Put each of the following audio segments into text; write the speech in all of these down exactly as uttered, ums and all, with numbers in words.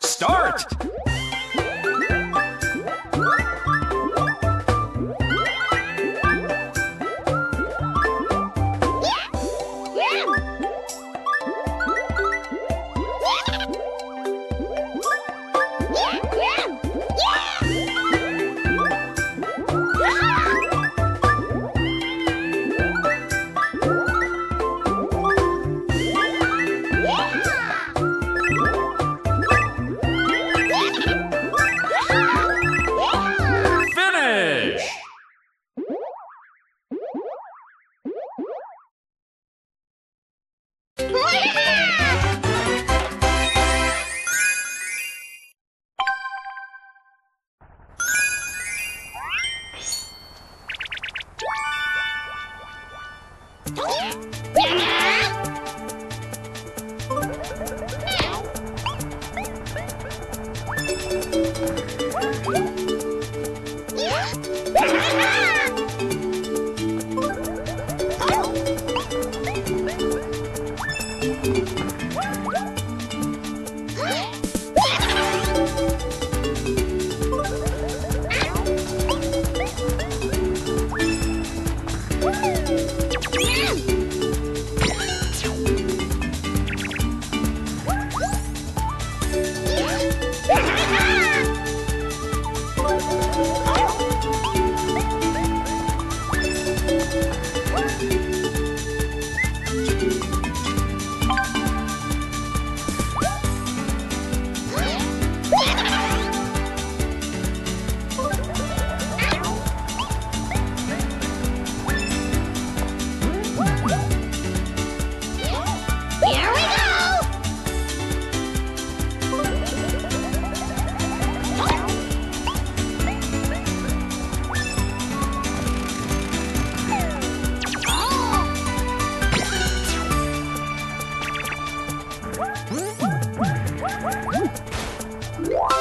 Start! What? What?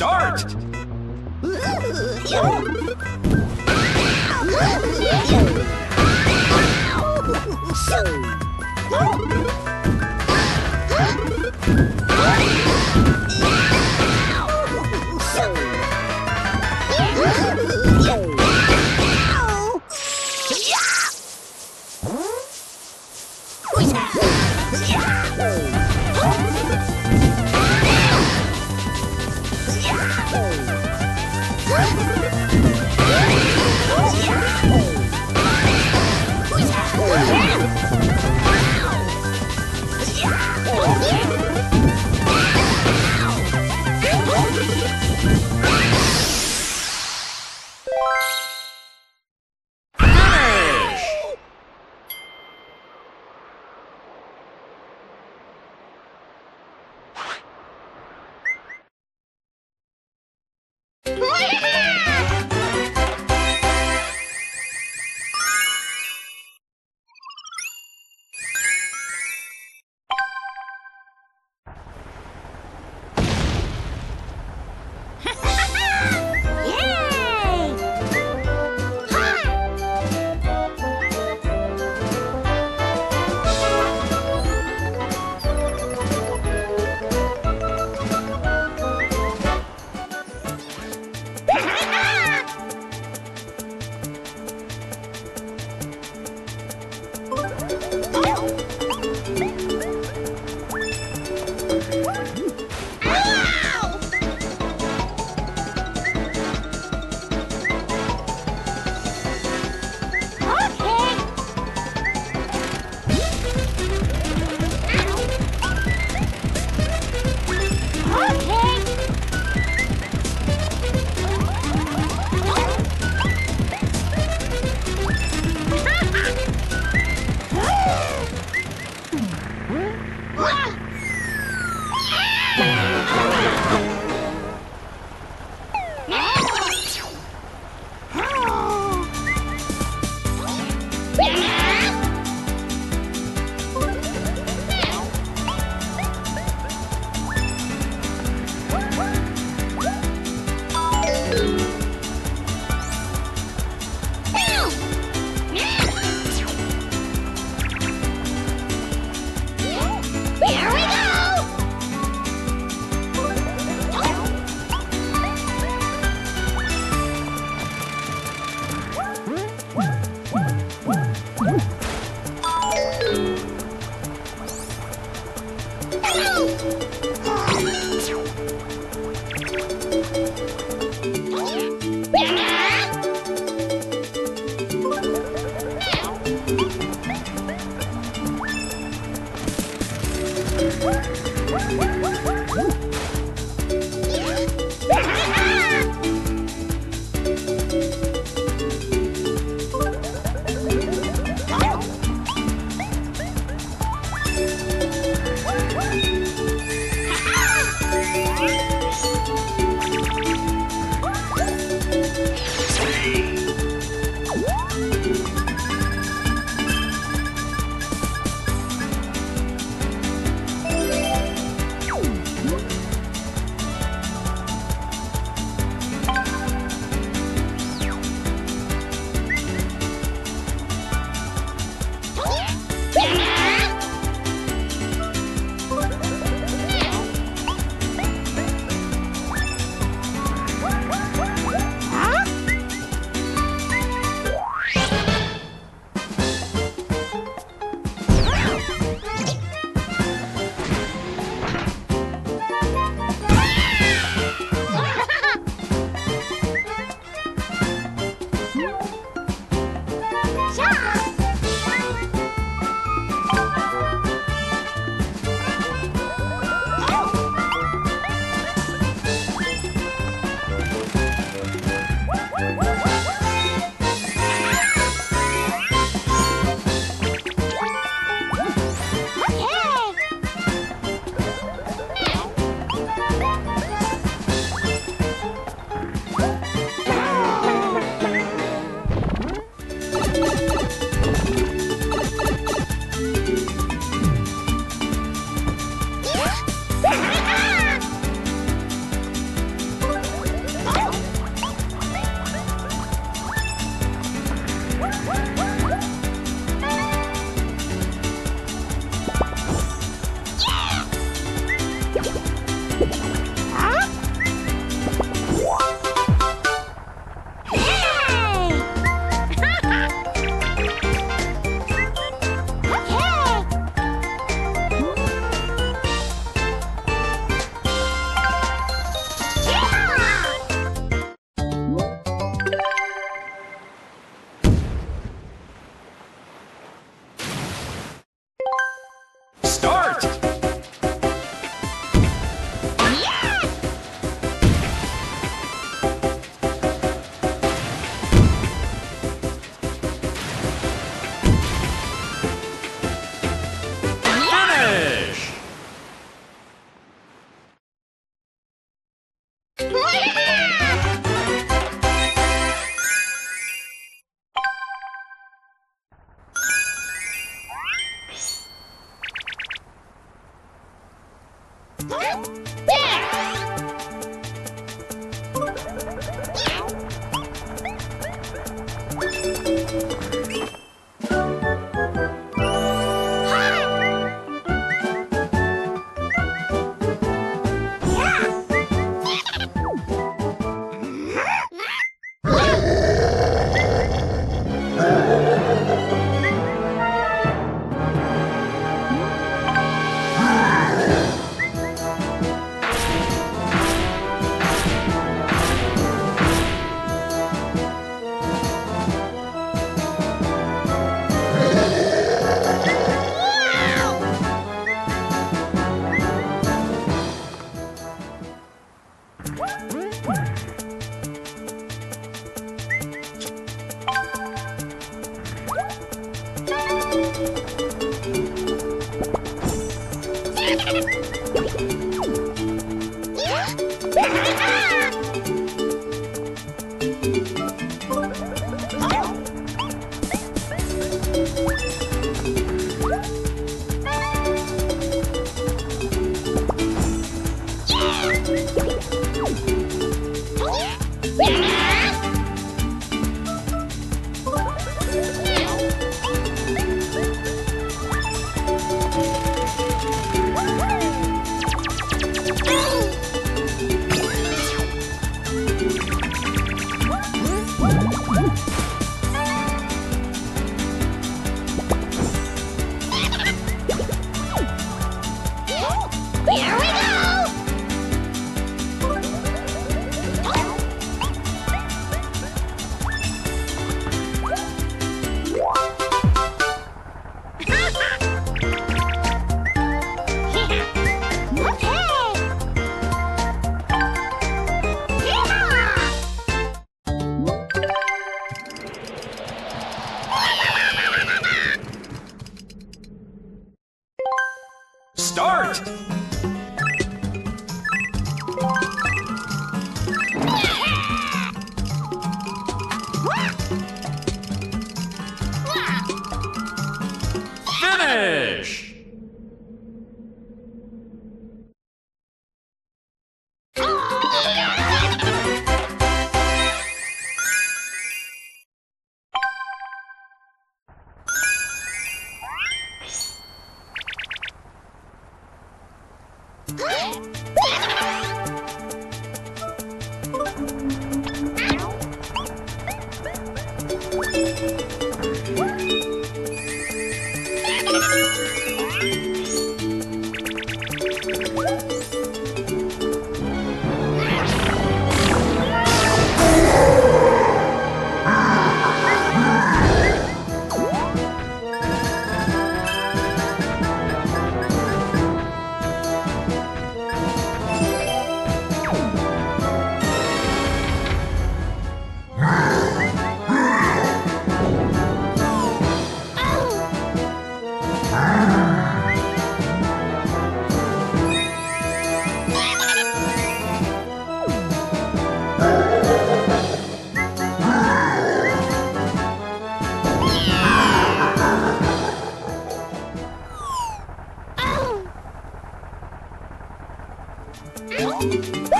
start!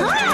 Ah!